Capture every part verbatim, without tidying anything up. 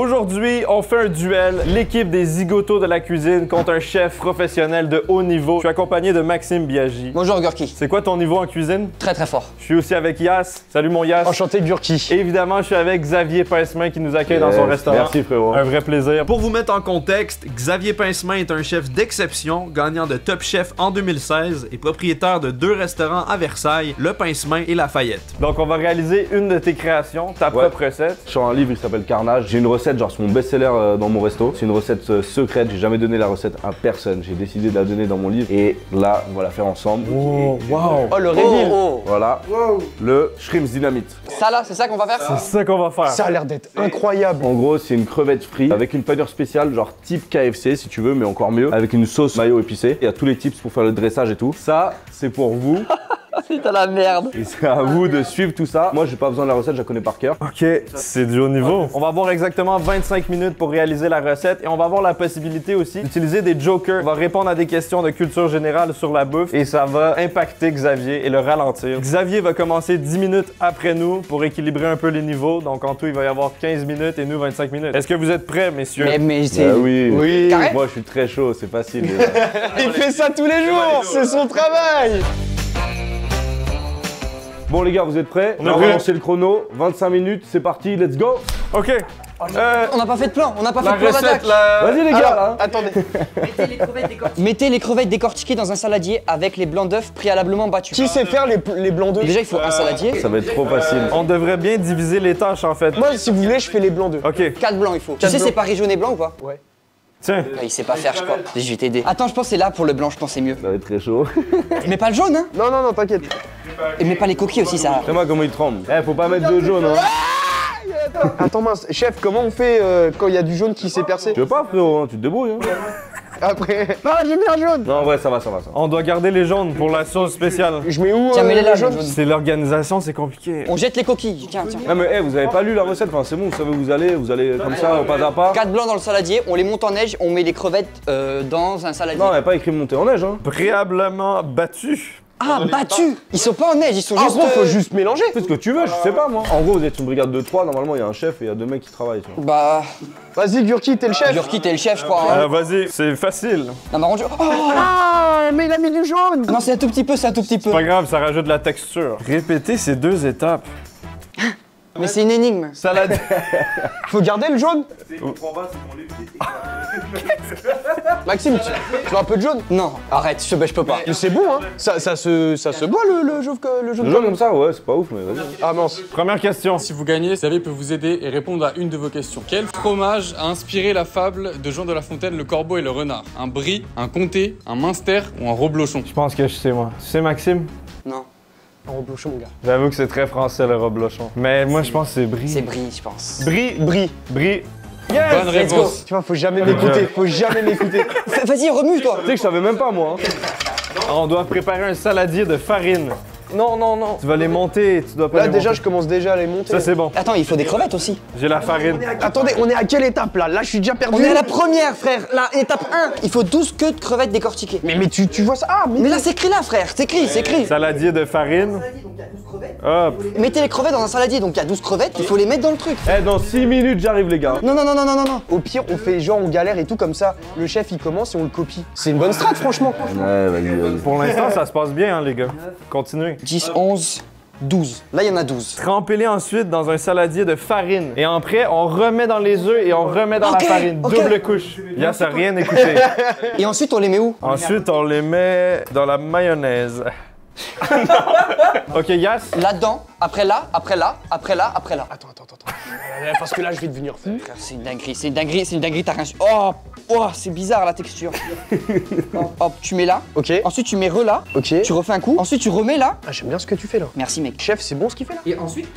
Aujourd'hui, on fait un duel, l'équipe des zigotos de la cuisine contre un chef professionnel de haut niveau. Je suis accompagné de Maxime Biaggi. Bonjour Gurky. C'est quoi ton niveau en cuisine? Très très fort. Je suis aussi avec Yass. Salut mon Yass. Enchanté Gurky. Évidemment, je suis avec Xavier Pincemin qui nous accueille yes. dans son restaurant. Merci frérot. Un vrai plaisir. Pour vous mettre en contexte, Xavier Pincemin est un chef d'exception, gagnant de Top Chef en deux mille seize et propriétaire de deux restaurants à Versailles, le Pincemin et Lafayette. Donc on va réaliser une de tes créations, ta ouais. propre recette. Je suis en livre qui s'appelle Carnage. J'ai une recette genre c'est mon best-seller dans mon resto, c'est une recette secrète, j'ai jamais donné la recette à personne, j'ai décidé de la donner dans mon livre et là on va la faire ensemble. Oh, wow. Oh le reveal. Oh, oh. Voilà, wow. Le shrimps dynamite. Ça là, c'est ça qu'on va faire? C'est ça qu'on va faire. Ça a l'air d'être incroyable. En gros c'est une crevette frite avec une panure spéciale genre type K F C si tu veux, mais encore mieux, avec une sauce mayo épicée. Il y a tous les tips pour faire le dressage et tout. Ça c'est pour vous. C'est à la merde. Et c'est à vous de suivre tout ça. Moi, j'ai pas besoin de la recette, je la connais par cœur. Ok, c'est du haut niveau. On va avoir exactement vingt-cinq minutes pour réaliser la recette et on va avoir la possibilité aussi d'utiliser des jokers. On va répondre à des questions de culture générale sur la bouffe et ça va impacter Xavier et le ralentir. Xavier va commencer dix minutes après nous pour équilibrer un peu les niveaux. Donc en tout, il va y avoir quinze minutes et nous vingt-cinq minutes. Est-ce que vous êtes prêts, messieurs? Mais, mais c'est... Ben oui. Oui. Carré? Moi, je suis très chaud, c'est facile. Il fait ça tous les jours, c'est son travail. Bon les gars, vous êtes prêts? On va relancer le chrono, vingt-cinq minutes, c'est parti, let's go! Ok! Oh, euh, on n'a pas fait de plan, on n'a pas fait de plan d'attaque. La... Vas-y les gars, alors, là, hein. Attendez. Mettez les crevettes décortiquées. Mettez les crevettes décortiquées dans un saladier avec les blancs d'œufs préalablement battus. Qui sait faire les, les blancs d'œufs? Déjà il faut euh... un saladier. Ça va être trop facile. Euh... On devrait bien diviser les tâches en fait. Moi si vous voulez je fais les blancs d'œufs. Ok. quatre blancs il faut. Tu sais c'est pas jaune et blanc ou pas? Ouais. Tiens. Bah, il sait pas faire je crois. Je vais t'aider. Attends je pense c'est là pour le blanc, je pense c'est mieux. Ça va être très chaud. Mais pas le jaune hein? Non non non t'inquiète. Et mais pas les coquilles aussi, ça. Fais-moi comment il tremble. Eh, faut pas mettre de jaune, hein. Attends, attends mince, chef, comment on fait euh, quand il y a du jaune qui s'est percé? Tu veux pas, frérot, hein, tu te débrouilles, hein. Après. Non, j'ai mis un jaune. Non, ouais, ça va, ça va, ça. On doit garder les jaunes pour la sauce spéciale. Je mets où? Tiens, mets-les là, jaune. C'est l'organisation, c'est compliqué. On jette les coquilles. Tiens, tiens. Non, mais hey, vous avez pas lu la recette. Enfin, c'est bon, vous savez où vous allez. Vous allez comme ça, au pas à pas. Quatre blancs dans le saladier, on les monte en neige, on met les crevettes euh, dans un saladier. Non, on n'a pas écrit monter en neige, hein. Préalablement battu. Ah, battus! Ils sont pas en neige, ils sont en juste... En gros, faut euh... juste mélanger. Fais ce que tu veux, je sais pas, moi. En gros, vous êtes une brigade de trois, normalement, il y a un chef et il y a deux mecs qui travaillent. Tu vois. Bah... Vas-y, Gurky, t'es le chef. Gurky, t'es le chef, je crois. Hein. Euh, Vas-y, c'est facile. Non, mais rendu... Oh ah, mais il a mis du jaune. Non, c'est un tout petit peu, c'est un tout petit peu. C'est pas grave, ça rajoute de la texture. Répétez ces deux étapes. Mais c'est une énigme. Salade. Faut garder le jaune. Maxime, tu veux un peu de jaune? Non, arrête, je, ben, je peux pas. Mais c'est bon, hein. Ça, ça, se, ça se boit le, le, le, le jaune. Le jaune comme ça, ouais, c'est pas ouf, mais vas-y. Ah mince. Première question. Si vous gagnez, Xavier peut vous aider et répondre à une de vos questions. Quel fromage a inspiré la fable de Jean de La Fontaine, le corbeau et le renard? Un brie, un comté, un minster ou un reblochon? Je pense que je sais, moi. Tu sais, Maxime? Non. Reblochon, mon gars. J'avoue que c'est très français le reblochon. Mais moi je pense que c'est brie. C'est brie, je pense. Brie, brie, brie. Yes! Bonne réponse. Tu vois, faut jamais m'écouter, faut jamais m'écouter. Vas-y, remue-toi. Tu sais que je savais même pas moi. Hein. On doit préparer un saladier de farine. Non, non, non. Tu vas les monter, tu dois pas. Là les déjà, monter. Je commence déjà à les monter. Ça c'est bon. Attends, il faut des crevettes aussi. J'ai la farine. On Attendez, on est à quelle étape là? Là, je suis déjà perdu. On est à la première, frère. La étape un. Il faut douze queues de crevettes décortiquées. Mais mais tu, tu vois ça? Ah, mais, mais là c'est écrit là, frère. C'est écrit, c'est écrit. Saladier de farine. Hop. Mettez les crevettes dans un saladier, donc il y a douze crevettes. Il faut les mettre dans le truc. Eh, dans six minutes, j'arrive les gars. Non, non, non, non, non, non, non. Au pire, on fait genre on galère et tout comme ça. Le chef il commence et on le copie. C'est une bonne strat, franchement. Ouais, vas-y, vas-y. Pour l'instant, ça se passe bien, hein, les gars. Continuez. dix, onze, douze. Là, il y en a douze. Trempez-les ensuite dans un saladier de farine. Et après, on remet dans les œufs et on remet dans okay, la farine. Okay. Double couche. Y'a ça rien écouté. Et ensuite, on les met où? Ensuite, on les met dans la mayonnaise. Ok, Yass. Là-dedans, après là, après là, après là, après là. Attends, attends, attends. Parce que là, je vais devenir fou. C'est une dinguerie, c'est une dinguerie, c'est une dinguerie. T'as rien. Oh, oh c'est bizarre la texture. Hop, hop, tu mets là. Ok. Ensuite, tu mets re là. Ok. Tu refais un coup. Ensuite, tu remets là. Ah, j'aime bien ce que tu fais là. Merci, mec. Chef, c'est bon ce qu'il fait là. Et ensuite?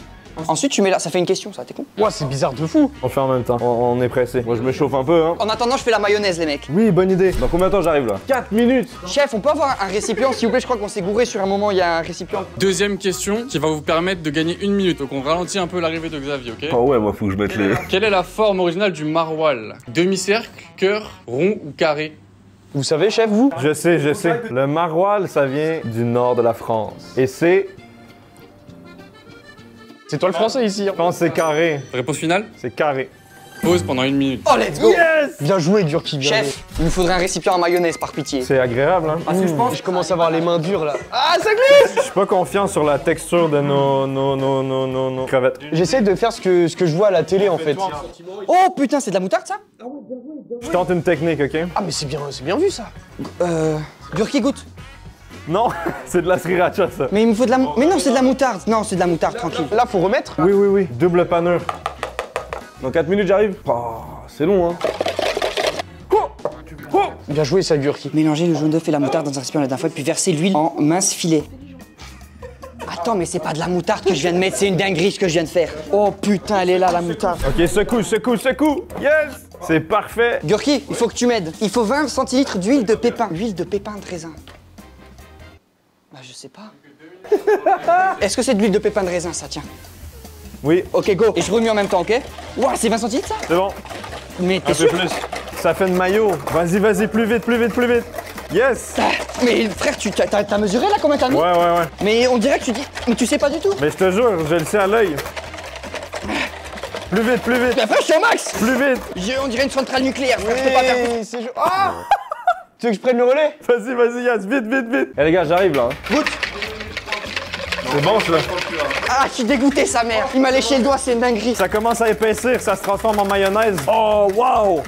Ensuite, tu mets là, ça fait une question, ça, t'es con. Ouah, c'est bizarre de fou. On fait en même temps, on, on est pressé. Moi, je me chauffe un peu, hein. En attendant, je fais la mayonnaise, les mecs. Oui, bonne idée. Dans combien de temps j'arrive là? quatre minutes. Chef, on peut avoir un récipient, s'il vous plaît? Je crois qu'on s'est gouré sur un moment, il y a un récipient. Deuxième question qui va vous permettre de gagner une minute. Donc, on ralentit un peu l'arrivée de Xavier, ok? Oh ouais, moi, faut que je mette les. Quelle est la forme originale du maroilles? Demi-cercle, cœur, rond ou carré? Vous savez, chef, vous? Je sais, je sais. Le maroilles, ça vient du nord de la France. Et c'est. C'est toi le français ici. Je pense que c'est carré. Réponse finale? C'est carré. Pause pendant une minute. Oh, let's go! Yes! Bien joué, Gurky. Chef, il me faudrait un récipient à mayonnaise, par pitié. C'est agréable, hein? Parce que je pense. Je commence à avoir les mains dures, là. Ah, ça glisse! Je suis pas confiant sur la texture de nos, nos, nos, nos, nos, nos crevettes. J'essaie de faire ce que, ce que je vois à la télé, en fait. Oh, putain, c'est de la moutarde, ça? Ah ouais, bien joué, bien joué. Je tente une technique, ok? Ah, mais c'est bien, c'est bien vu, ça. Euh. Gurky, goûte. Non, c'est de la sriracha, ça. Mais il me faut de la. Mais non, c'est de la moutarde. Non, c'est de la moutarde, tranquille. Là, faut remettre? Oui, oui, oui. Double panure. Dans quatre minutes, j'arrive. Oh, c'est long, hein. Oh oh, bien joué, ça, Gurky. Mélangez le jaune d'œuf et la moutarde dans un récipient la dernière fois, puis versez l'huile en mince filet. Attends, mais c'est pas de la moutarde que je viens de mettre, c'est une dinguerie ce que je viens de faire. Oh putain, elle est là, la moutarde. Ok, secoue, secoue, secoue. Yes, c'est parfait. Gurky, il faut que tu m'aides. Il faut vingt centilitres d'huile de pépin. Huile de pépin de raisin. Bah, je sais pas. Est-ce que c'est de l'huile de pépin de raisin, ça, tiens? Oui. Ok, go. Et je remue en même temps, ok? Ouah, c'est vingt centilitres ça? C'est bon. Mais t'es sûr? Un peu plus. Ça fait de maillot. Vas-y, vas-y, plus vite, plus vite, plus vite. Yes! Mais frère, tu t'as mesuré là combien t'as mis? Ouais, ouais, ouais. Mais on dirait que tu dis... Mais tu sais pas du tout. Mais je te jure, je le sais à l'œil. Plus vite, plus vite. Mais après, je suis au max. Plus vite. J'ai, on dirait une centrale nucléaire, frère. Oui, je peux pas faire plus. C'est... Ah! Tu veux que je prenne le relais? Vas-y, vas-y, Yass, vite, vite, vite. Eh les gars, j'arrive là. Goûte. C'est bon, celui-là. Ah, je suis dégoûté, sa mère. Il m'a léché le doigt, c'est une dinguerie. Ça commence à épaissir, ça se transforme en mayonnaise. Oh, waouh!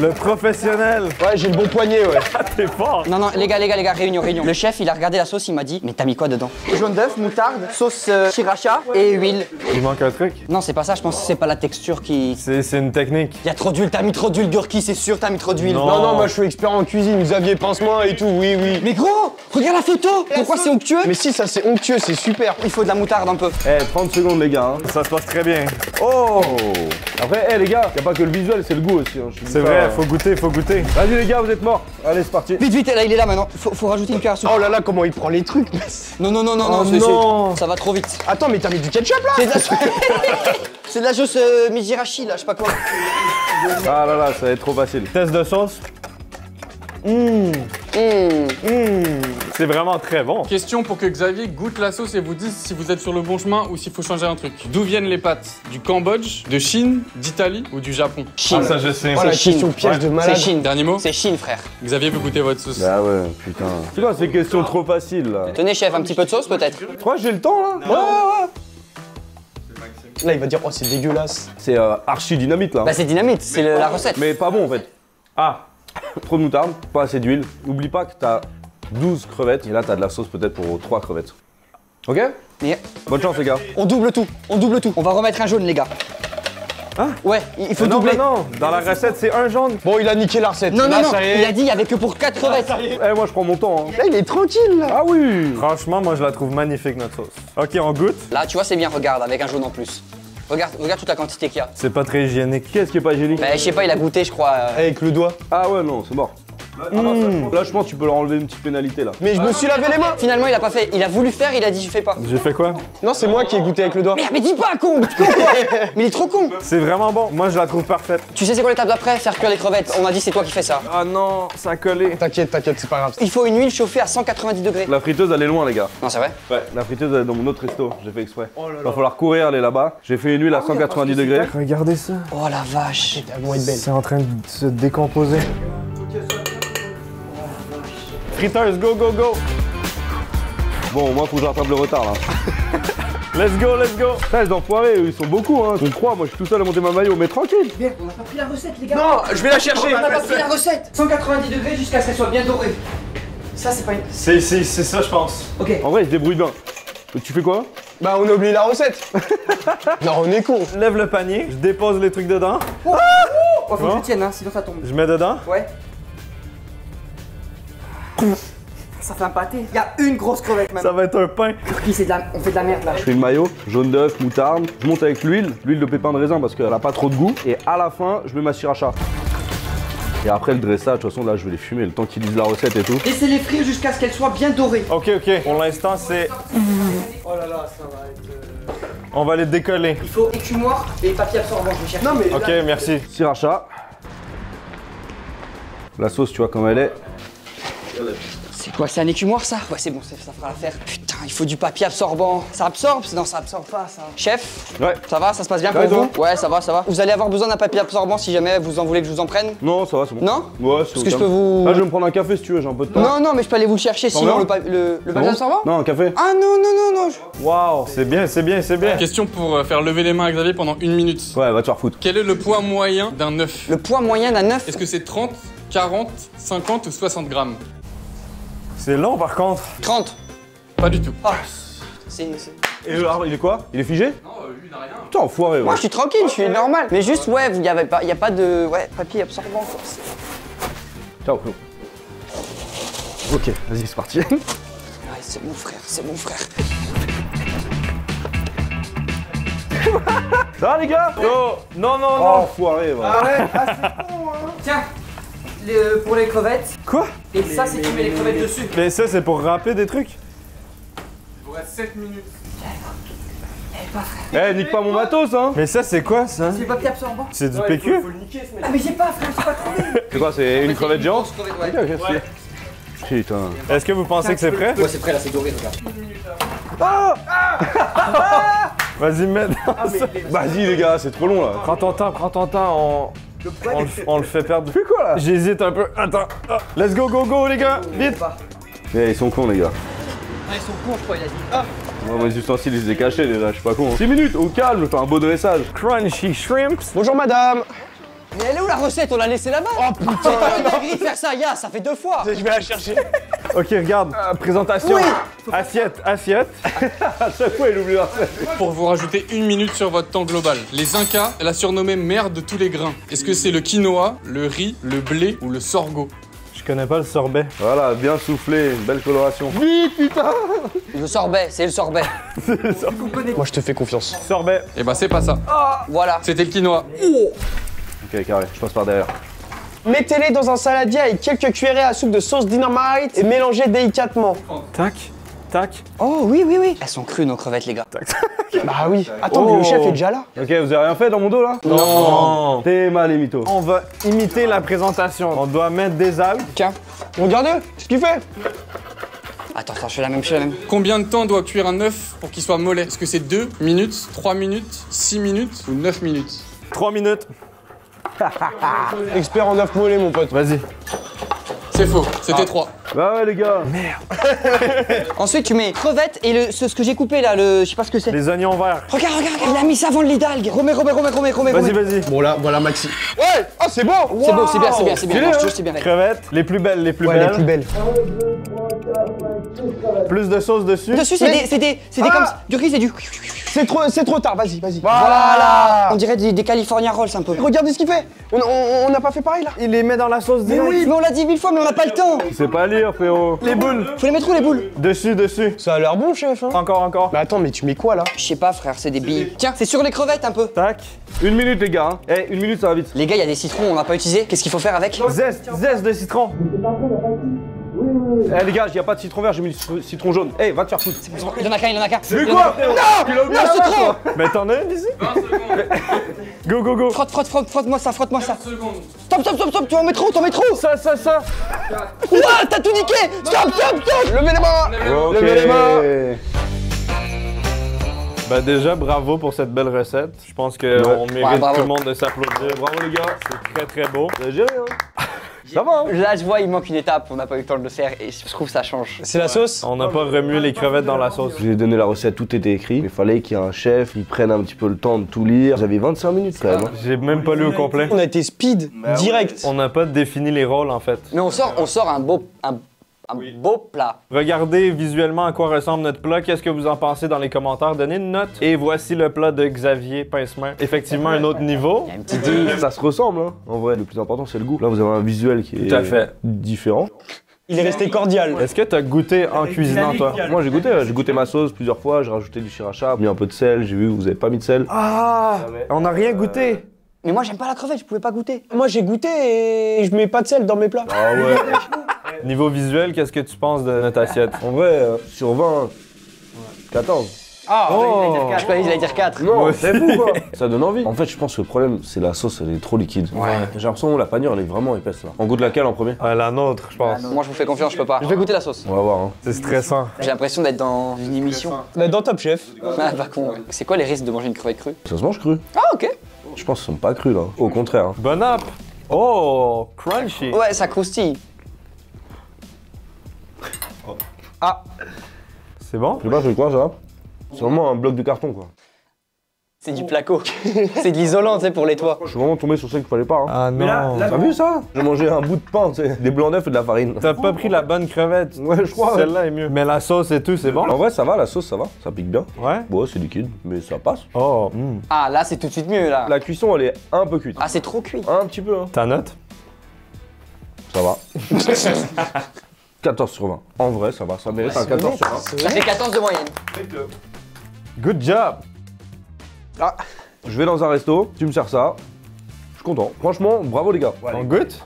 Le professionnel. Ouais, j'ai le bon poignet, ouais. T'es fort. Non, non, les gars, les gars, les gars, réunion, réunion. Le chef, il a regardé la sauce, il m'a dit, mais t'as mis quoi dedans? Jaune d'œuf, moutarde, sauce euh, sriracha et huile. Il manque un truc? Non, c'est pas ça, je pense que c'est pas la texture qui... C'est une technique. Il y a trop d'huile, t'as mis trop d'huile, Gurky, c'est sûr, t'as mis trop d'huile. Non. non, non, moi je suis expert en cuisine, Xavier Pincemin et tout, oui, oui. Mais gros, regarde la photo. La Pourquoi c'est onctueux? Mais si, ça c'est onctueux, c'est super. Il faut de la moutarde un peu. Eh, trente secondes, les gars, hein. Ça se passe très bien. Oh! Après, eh, les gars, y a pas que le visuel, c'est le goût aussi. Hein. C'est vrai, euh... faut goûter, faut goûter. Vas-y, les gars, vous êtes morts. Allez, c'est parti. Vite, vite, là, il est là maintenant. Faut, faut rajouter une cuillère à soupe. Oh là là, comment il prend les trucs. Non, non, non, non, oh, non. Ça va trop vite. Attends, mais t'as mis du ketchup là. C'est de la sauce. C'est de la sauce euh, Mijirachi là, je sais pas quoi. Ah là là, ça va être trop facile. Test de sauce. Mmh. Mmh. Mmh. C'est vraiment très bon. Question pour que Xavier goûte la sauce et vous dise si vous êtes sur le bon chemin ou s'il faut changer un truc. D'où viennent les pâtes? Du Cambodge, de Chine, d'Italie ou du Japon? Chine. Ah, ça je sais. Oh, c'est Chine. Ouais. C'est Chine. Dernier mot? C'est Chine, frère. Xavier peut goûter votre sauce. Bah ouais, putain. Putain, c'est une question trop facile là. Tenez, chef, un petit peu de sauce peut-être? Je crois que j'ai le temps là. Non. Ouais, ouais, ouais. Là, il va dire, oh, c'est dégueulasse. C'est euh, archi dynamite là. Bah, c'est dynamite, c'est la recette. Mais pas bon en fait. Ah. Trop de moutarde, pas assez d'huile. N'oublie pas que t'as douze crevettes et là t'as de la sauce peut-être pour trois crevettes. Ok? Yeah. Bonne chance les gars. On double tout, on double tout. On va remettre un jaune les gars. Hein? Ouais, il faut mais doubler. Non, non, dans la recette c'est un jaune. Bon, il a niqué la recette. Non, là, non, non, il a dit il n'y avait que pour quatre crevettes. Eh, moi je prends mon temps. Hein. Là, il est tranquille là. Ah oui. Franchement, moi je la trouve magnifique notre sauce. Ok, on goûte. Là, tu vois, c'est bien, regarde, avec un jaune en plus. Regarde, regarde toute la quantité qu'il y a. C'est pas très hygiénique. Qu'est-ce qui est pas hygiénique? Bah, je sais pas, il a goûté, je crois. Euh... Avec le doigt. Ah ouais, non, c'est mort. Ah mmh. Non, ça, là, je pense que tu peux leur enlever une petite pénalité là. Mais je ah. me suis lavé les mains. Finalement, il a pas fait. Il a voulu faire, il a dit je fais pas. J'ai fait quoi? Non, c'est moi qui ai goûté avec le doigt. Merde, mais dis pas, con. Mais il est trop con. C'est vraiment bon. Moi, je la trouve parfaite. Tu sais c'est quoi l'étape d'après? Faire cuire les crevettes. On m'a dit c'est toi qui fais ça. Ah non, ça a collé. T'inquiète, t'inquiète, c'est pas grave. Il faut une huile chauffée à cent quatre-vingt-dix degrés. La friteuse, elle est loin, les gars. Non, c'est vrai? Ouais. La friteuse, elle est dans mon autre resto. J'ai fait exprès. Oh là là. Il va falloir courir, elle est là-bas. J'ai fait une huile à cent quatre-vingt-dix degrés. Regardez ça. Oh la vache. C'est en train de se décomposer. Friteuse, go, go, go! Bon, moi, faut que j'attrape le retard, là. Let's go, let's go! Putain, les enfoirés, ils sont beaucoup, hein. Ils sont trois, moi, je suis tout seul à monter ma maillot, mais tranquille! Merde, on n'a pas pris la recette, les gars! Non, je vais la chercher! On n'a pas pris la recette! cent quatre-vingt-dix degrés jusqu'à ce qu'elle soit bien dorée. Ça, c'est pas une... C'est ça, je pense. Ok. En vrai, je débrouille bien. Tu fais quoi? Bah, on a oublié la recette! Non, on est con! Lève le panier, je dépose les trucs dedans. Oh, ah oh, faut bon. Que je tienne, hein, sinon ça tombe. Je mets dedans? Ouais. Ça fait un pâté. Il y a une grosse crevette même. Ça va être un pain. Gurky, c'est de la... on fait de la merde là. Je fais une mayo, jaune d'œuf, moutarde. Je monte avec l'huile, l'huile de pépin de raisin parce qu'elle a pas trop de goût. Et à la fin, je mets ma sriracha. Et après le dressage, de toute façon là, je vais les fumer le temps qu'ils lisent la recette et tout. Laissez les frire jusqu'à ce qu'elles soient bien dorées. Ok, ok. Pour l'instant, c'est... Oh là là, ça va être... On va les décoller. Il faut écumoire et papier absorbant, je vais chercher. Non mais... Ok, là, merci. Sriracha. La sauce, tu vois comme elle est. C'est quoi, c'est un écumoire ça? Ouais, c'est bon, ça fera l'affaire. Putain, Il faut du papier absorbant. Ça absorbe? Non, ça absorbe pas, ça. Chef? Ouais. Ça va? Ça se passe bien pour vous? Ouais, ça va, ça va. Vous allez avoir besoin d'un papier absorbant si jamais vous en voulez que je vous en prenne? Non, ça va, c'est bon. Non? Ouais, c'est bon. Parce que je peux vous... Ah, je vais me prendre un café si tu veux, j'ai un peu de temps. Non, non, mais je peux aller vous le chercher sinon, le papier absorbant? Non, un café. Ah non, non, non, non. Waouh, c'est bien, c'est bien, c'est bien. Question pour faire lever les mains à Xavier pendant une minute. Ouais, va te faire foutre. Quel est le poids moyen d'un œuf? Le poids moyen d'un œuf? Est-ce que c'est trente, quarante, cinquante ou soixante grammes? C'est lent par contre. trente. Pas du tout. Ah, c'est... Et le arbre, il est quoi? Il est figé? Non, lui, il n'a rien. Putain, enfoiré, ouais. Moi, je suis tranquille, je suis normal. Mais juste, ouais, il n'y a pas de... Ouais, papier absorbant, quoi. Ciao, Clou. Ok, vas-y, c'est parti. Ouais, c'est mon frère, c'est mon frère. Ça va, les gars? Oh, non, non, non. Oh, enfoiré, ouais. Ah ouais, ah, c'est bon, hein. Tiens. Le, pour les crevettes. Quoi? Et ça, c'est tu mets les crevettes dessus. Mais ça, c'est pour râper des trucs. Il vous reste sept minutes. Eh, hey, nique pas mon matos, hein. Mais ça, c'est quoi, ça? C'est du papier absorbant. C'est du ouais, P Q. Faut, faut le niquer, ce mec. Ah, mais j'ai pas, frère, j'ai pas trouvé. C'est quoi, c'est une crevette géante? Ouais. Okay, okay, ouais. Putain. Est-ce que vous pensez que c'est prêt? Ouais, c'est prêt, là, c'est doré, regarde. Ah, ah, ah. Vas-y, mets. Ah, vas-y, les gars, c'est trop long, là. Prends ton temps, prends ton temps, on... Le on, le, on le fait perdre. Plus quoi là? J'hésite un peu. Attends. Oh. Let's go, go, go, les gars. Vite. Eh, ils sont cons, les gars. Ah, ils sont cons, je crois, il a dit. Ah. Ouais, mes ustensiles, ils se décachaient déjà. Je suis pas con. Hein. six minutes, au calme, je fais un beau dressage. Crunchy shrimps. Bonjour, madame. Mais elle est où la recette? On l'a laissée là-bas. Oh putain. J'ai pas envie de faire ça, Yass, yeah, ça fait deux fois. Je vais la chercher. Ok, regarde. Euh, présentation. Oui. Assiette, assiette. À chaque fois, il oublie la recette. Pour vous rajouter une minute sur votre temps global. Les Incas, elle a surnommé mère de tous les grains. Est-ce que c'est le quinoa, le riz, le blé ou le sorgho? Je connais pas le sorbet. Voilà, bien soufflé, une belle coloration. Vite, putain. Le sorbet, c'est le sorbet. Le sorbet. Moi, je te fais confiance. Sorbet. Eh ben, c'est pas ça. Ah. Voilà. C'était le quinoa. Oh. Ok, carré, je passe par derrière. Mettez-les dans un saladier avec quelques cuillerées à soupe de sauce dynamite et mélangez délicatement. Tac, tac. Oh oui, oui, oui. Elles sont crues nos crevettes, les gars. Tac, tac. Bah oui. Attends, oh. Mais le chef est déjà là. Ok, vous avez rien fait dans mon dos, là? Non. T'es mal, les mythos. On va imiter la présentation. On doit mettre des algues. Tiens, regarde ce qu'il fait. Attends, attends, je fais la même, je fais la même. Combien de temps doit cuire un œuf pour qu'il soit mollet? Est-ce que c'est deux minutes, trois minutes, six minutes ou neuf minutes? trois minutes. Expert en œuf mollet, mon pote. Vas-y. C'est faux, c'était ah. trois. Bah ouais, les gars. Merde. Ensuite, tu mets crevettes et le, ce, ce que j'ai coupé là, le, je sais pas ce que c'est. Les oignons verts. Regarde, regarde, il a mis ça avant les dalgues. Remets, remets, remets, remets, remets. Vas-y, vas-y. Bon, là, voilà Maxi. Ouais. Ah, oh, c'est bon. Wow. C'est bon, c'est bien, c'est bien, c'est bien. Non, je te, c'est bien. Crevettes, les plus belles, les plus ouais, belles. Les plus belles. Plus de sauce dessus. Dessus, c'est mais... des, des, ah. des comme du riz, c'est du. C'est trop, c'est trop tard. Vas-y, vas-y. Voilà. On dirait des, des California rolls un peu. Regardez ce qu'il fait. On n'a pas fait pareil là. Il les met dans la sauce. Mais oui, mais on l'a dit mille fois, mais on n'a pas le temps. C'est pas lire, frérot. Les boules. Faut les mettre où les boules? Dessus, dessus. Ça a l'air bon, chef. Hein. Encore, encore. Mais attends, mais tu mets quoi là? Je sais pas, frère. C'est des billes. Tiens, c'est sur les crevettes un peu. Tac. Une minute, les gars. Hein. Eh, une minute, ça va vite. Les gars, il y a des citrons. On n'a pas utilisé. Qu'est-ce qu'il faut faire avec? Zeste, zeste de citron. Eh hey, les gars, il n'y a pas de citron vert, j'ai mis du citron jaune. Eh, hey, va te faire foutre. Il y en a qu'un, il y en a qu'un. Mais quoi? Non, non, citron. Mais t'en as une ici? vingt secondes. Go, go, go. Frotte, frotte, frotte, frotte-moi ça, frotte-moi ça. vingt secondes. Stop, stop, stop, stop, tu en mets trop, tu en mets trop. Ça, ça, ça. Ouah, t'as tout niqué. Stop, stop, stop. Levez les mains. Levez les mains. Bah déjà, bravo pour cette belle recette. Je pense qu'on ouais. mérite ouais, tout le monde de s'applaudir. Bravo les gars, c'est très très beau. T'as géré, hein? Ça va, hein? Là, je vois, il manque une étape, on n'a pas eu le temps de le faire et je trouve que ça change. C'est la ouais. sauce? On n'a pas remué les crevettes dans la sauce. Je lui ai donné la recette, tout était écrit. Il fallait qu'il y ait un chef, il prenne un petit peu le temps de tout lire. J'avais vingt-cinq minutes quand même. Hein. J'ai même pas lu au complet. On a été speed, mais direct. On n'a pas défini les rôles en fait. Mais on sort, on sort un beau. Un... Un oui. beau plat. Regardez visuellement à quoi ressemble notre plat. Qu'est-ce que vous en pensez dans les commentaires? Donnez une note. Et voici le plat de Xavier Pincemin. Effectivement, un autre niveau. Il y a une petite... Ça se ressemble, hein. En vrai, le plus important, c'est le goût. Là, vous avez un visuel qui est Tout à fait. différent. Il est resté cordial. Est-ce que tu as goûté en cuisinant, toi? Moi, j'ai goûté. J'ai goûté ma sauce plusieurs fois. J'ai rajouté du sriracha, mis un peu de sel. J'ai vu que vous n'avez pas mis de sel. Ah! On n'a rien goûté. Euh... Mais moi, j'aime pas la crevette. Je pouvais pas goûter. Moi, j'ai goûté et je mets pas de sel dans mes plats. Ah ouais. Niveau visuel, qu'est-ce que tu penses de notre assiette? En vrai, euh, sur vingt, ouais. quatorze. Ah, oh, je croyais que j'allais dire quatre. Non, c'est fou quoi. Ça donne envie. En fait, je pense que le problème, c'est la sauce, elle est trop liquide. Ouais. J'ai l'impression que la panure, elle est vraiment épaisse là. On goûte laquelle en premier? Ah, la nôtre, je pense. Moi, je vous fais confiance, je peux pas. Je vais goûter la sauce. On va voir. Hein. C'est stressant. J'ai l'impression d'être dans une émission. D'être dans Top Chef. Ah, pas con. Ouais. C'est quoi les risques de manger une crevette crue? Ça se mange cru. Ah, ok. Je pense qu'ils sont pas crus là. Au contraire. Hein. Bon app. Oh, crunchy. Ouais, ça croustille. Oh. Ah. C'est bon? Je sais pas, je crois ça. C'est vraiment un bloc de carton quoi. C'est du placo. C'est de l'isolant, tu sais, pour les toits. Je suis vraiment tombé sur celle qu'il fallait pas. Hein. Ah non. T'as vu ça? J'ai mangé un bout de pain, tu sais, des blancs d'œufs et de la farine. T'as pas pris la bonne crevette. Ouais, je crois. Celle-là est mieux. Mais la sauce et tout, c'est bon? En vrai, ça va, la sauce, ça va. Ça pique bien. Ouais. Ouais, c'est liquide, mais ça passe. Oh. Mm. Ah, là, c'est tout de suite mieux, là. La cuisson, elle est un peu cuite. Ah, c'est trop cuit. Un petit peu, hein. Ta note? Ça va. quatorze sur vingt. En vrai, ça va, ça mérite ouais, un quatorze sur vingt. Ça fait quatorze de moyenne. Good job. Ah, je vais dans un resto, tu me sers ça. Je suis content. Franchement, bravo les gars. On goûte.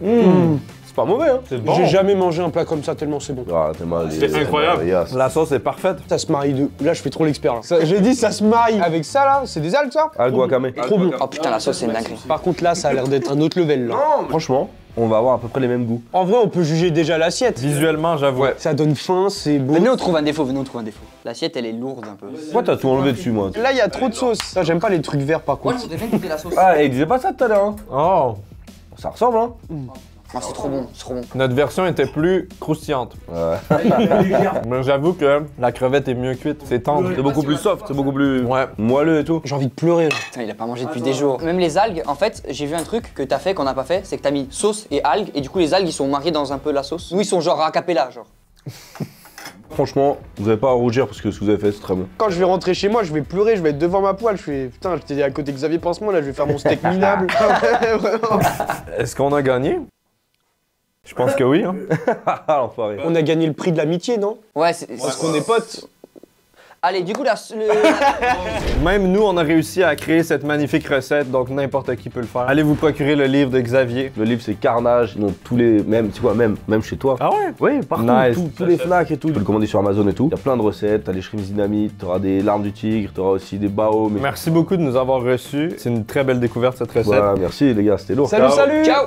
Mmh. C'est pas mauvais, hein. C'est bon. J'ai jamais mangé un plat comme ça tellement c'est bon. Ah, t'es mal. C'est incroyable. La sauce est parfaite. Ça se marie de... Là, je fais trop l'expert. J'ai dit, ça se marie avec ça là. C'est des algues ça? Algues wakame. Trop bon. Oh putain, la sauce c'est dingue. Par contre, là, ça a l'air d'être un autre level là. Non, mais... Franchement. On va avoir à peu près les mêmes goûts. En vrai, on peut juger déjà l'assiette. Visuellement, j'avoue. Ouais. Ça donne faim, c'est beau. Venez, on trouve un défaut, venez, on trouve un défaut. L'assiette, elle est lourde un peu. Moi, t'as tout enlevé dessus, moi. Là, il y a trop de sauce. Ça, j'aime pas les trucs verts, par contre. Moi, je voudrais bien goûter la sauce. Ah, il disait pas ça tout à l'heure, hein. Oh. Ça ressemble, hein. Mm. Ah, c'est trop bon, c'est trop bon. Notre version était plus croustillante. Ouais. Mais j'avoue que la crevette est mieux cuite. C'est tendre. C'est beaucoup plus soft, c'est beaucoup plus ouais. moelleux et tout. J'ai envie de pleurer. Putain, il a pas mangé depuis ah, des jours. Même les algues, en fait, j'ai vu un truc que t'as fait, qu'on n'a pas fait, c'est que t'as mis sauce et algues, et du coup, les algues, ils sont mariés dans un peu la sauce. Nous, ils sont genre à acapella, genre. Franchement, vous n'avez pas à rougir parce que ce que vous avez fait, c'est très bon. Quand je vais rentrer chez moi, je vais pleurer, je vais être devant ma poêle. Je suis putain, j'étais à côté de Xavier Pincemin, là, je vais faire mon steak minable. Est-ce qu'on a gagné? Je pense que oui, hein. L'enfoiré. On a gagné le prix de l'amitié, non? Ouais, c'est... Parce qu'on est potes. Allez, du coup, là... Le... Même nous, on a réussi à créer cette magnifique recette, donc n'importe qui peut le faire. Allez vous procurer le livre de Xavier. Le livre, c'est Carnage, donc tous les... Même, tu vois, même, même chez toi. Ah ouais? Oui, partout, nice. tout, tous les Fnac et tout. Tu peux le commander sur Amazon et tout. Il y a plein de recettes, t'as les shrimps dynamite, t'auras des larmes du tigre, t'auras aussi des baos. Mais... Merci beaucoup de nous avoir reçus. C'est une très belle découverte, cette recette. Ouais, merci les gars, c'était lourd. Salut, ciao. salut Ciao